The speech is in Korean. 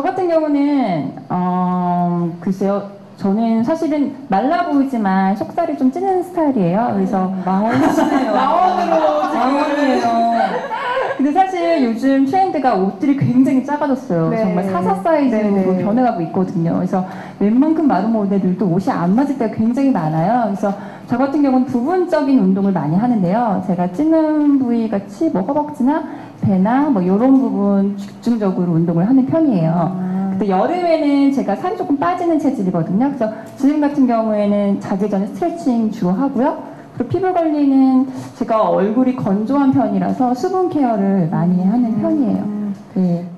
저 같은 경우는 글쎄요, 저는 사실은 말라 보이지만 속살이 좀 찌는 스타일이에요. 그래서 망원이시네요. 망원이에요. 근데 사실 요즘 트렌드가 옷들이 굉장히 작아졌어요. 네. 정말 44 사이즈로 네. 변해가고 있거든요. 그래서 웬만큼 마른 모델들도 옷이 안 맞을 때가 굉장히 많아요. 그래서 저 같은 경우는 부분적인 운동을 많이 하는데요. 제가 찌는 부위 같이 뭐 허벅지나 배나 뭐 이런 부분 집중적으로 운동을 하는 편이에요. 근데 여름에는 제가 살이 조금 빠지는 체질이거든요. 그래서 지금 같은 경우에는 자기 전에 스트레칭 주로 하고요. 그리고 피부 관리는 제가 얼굴이 건조한 편이라서 수분 케어를 많이 하는 편이에요. 네.